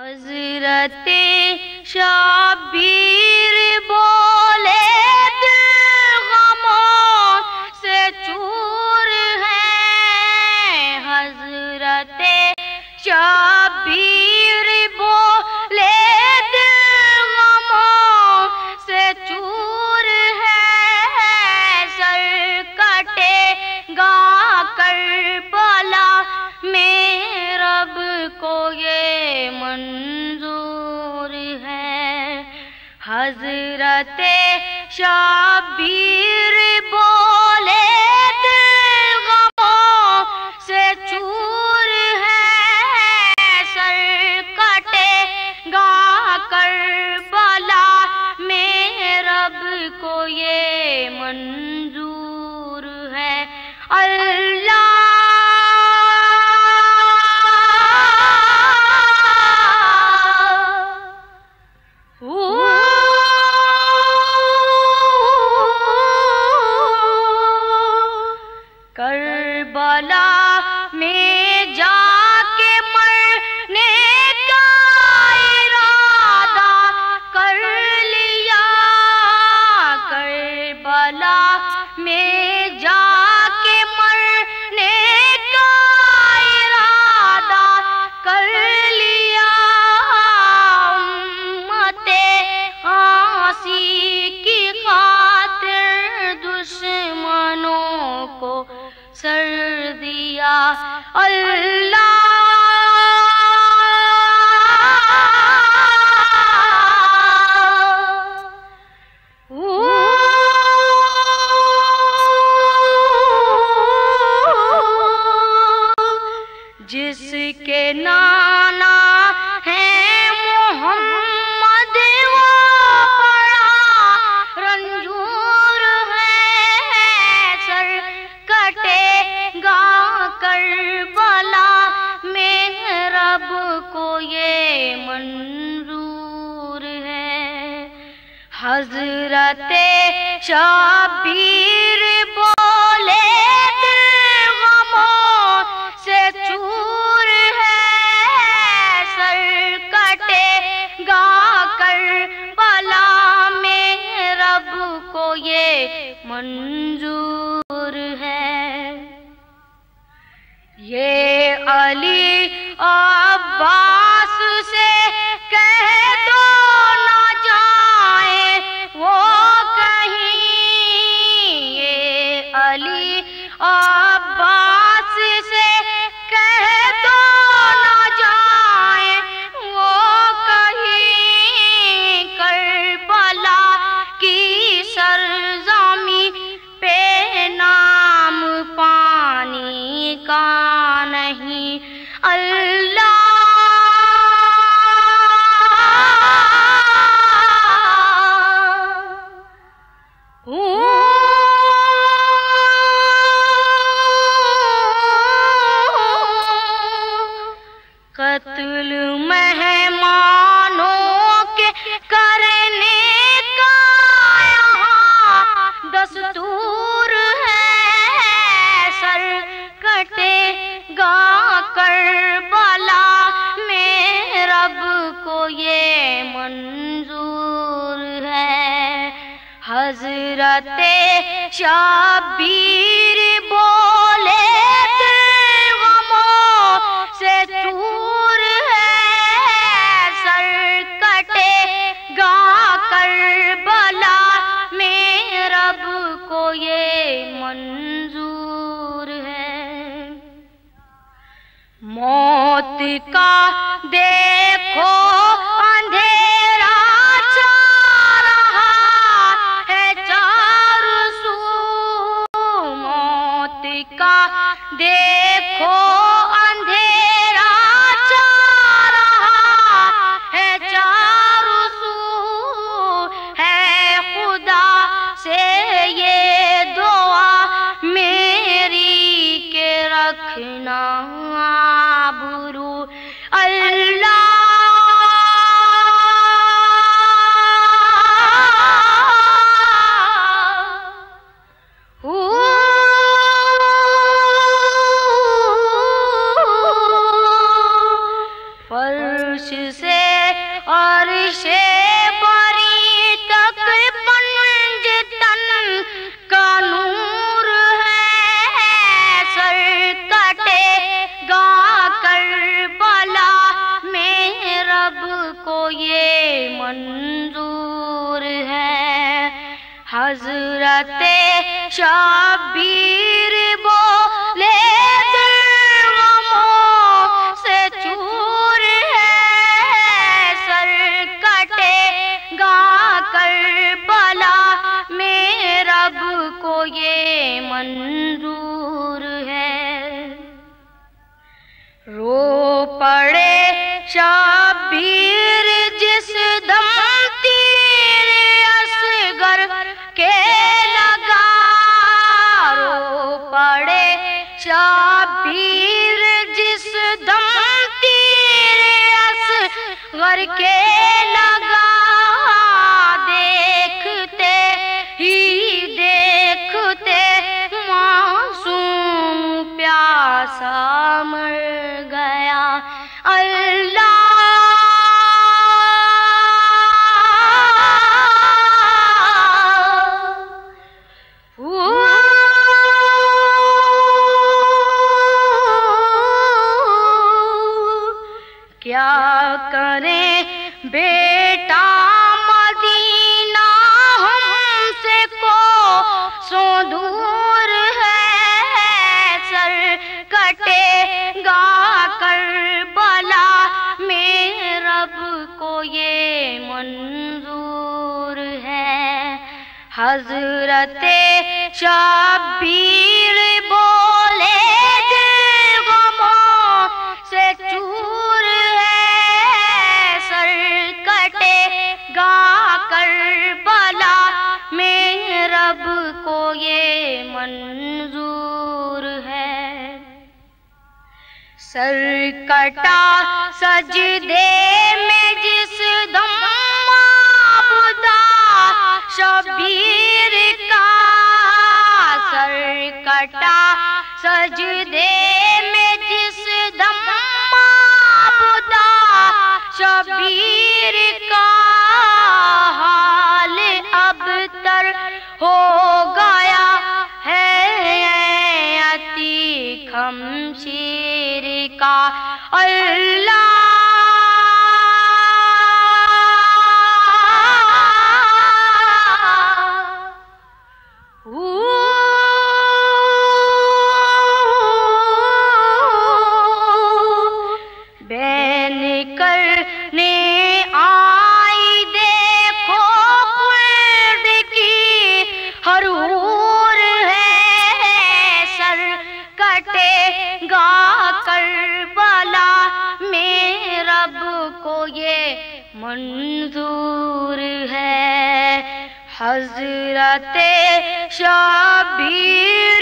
हजरत ए शब्बीर बोले दिल गमों से चूर है। हजरत ए शब्बीर बोले दिल गमों से चूर है। सर कटेगा करबला में रब को ये मंजूर है। हजरत ए शब्बीर बोले दिल गमों से चूर है। सर कटेगा करबला में रब को ये मंजूर है। अल्लाह करबला में जाके मरने का इरादा कर लिया। करबला में जाके मरने का इरादा कर लिया। उम्मते आसी की खातिर दुश्मनों को सर दिया। अल्लाह जिसके नाना है मोहम्मद वो बड़ा रंजूर है। सर कटे करबला में रब को ये मंजूर है। हजरत ए शब्बीर बोले दिल गमों से चूर है। सर कटेगा करबला में रब को ये मंजूर है। ये अली अब्बास से कह दो ना जाए वो कहीं। ये अली अब्बास से कह दो ना जाए वो कहीं। करबला की सरजमी पे नाम पानी का नहीं। अल्लाह कत्ल मेहमानों के करने का यहाँ दस्तूर है। सर कटेगा करबला में रब को ये मंजूर है। हजरत ए शब्बीर बोले दिल गमों से चूर है। सर कटेगा करबला में रब को ये मंजूर है। मौत का देखो अंधेरा छा रहा है चार सू। मौत का देखो अंधेरा छा रहा है चार सू। है खुदा से ये दुआ मेरी के रखना अल्लाह। तुझसे अर्शे बारी तक पंज तन का नूर है। सर कटेगा करबला में रब को ये मंजूर है। हजरत ए शब्बीर बोले करबला में रब को ये मंजूर है। रो पड़े शब्बीर जिस दम तीर असगर के लगा। रो पड़े शब्बीर जिस दम तीर असगर के लगा। मर गया अल्लाह। क्या करें बेटा मदीना हमसे को सो दूर है। सर कटेगा करबला में रब को ये मंजूर है। हजरत ए शब्बीर बोले दिल गमों से चूर है। सर कटेगा करबला में रब को ये मंजूर है। सर कटा सजदे में जिस दम माबूदा शब्बीर का। सर कटा सजदे में जिस दम माबूदा शब्बीर का। हाल अब तर हो गया है अतीक हमशीर का अल्लाह। बैन करने आई देखो कुर्द की हरूर है। सर कटेगा करबला में रब को ये मंजूर है। हजरत ए शब्बीर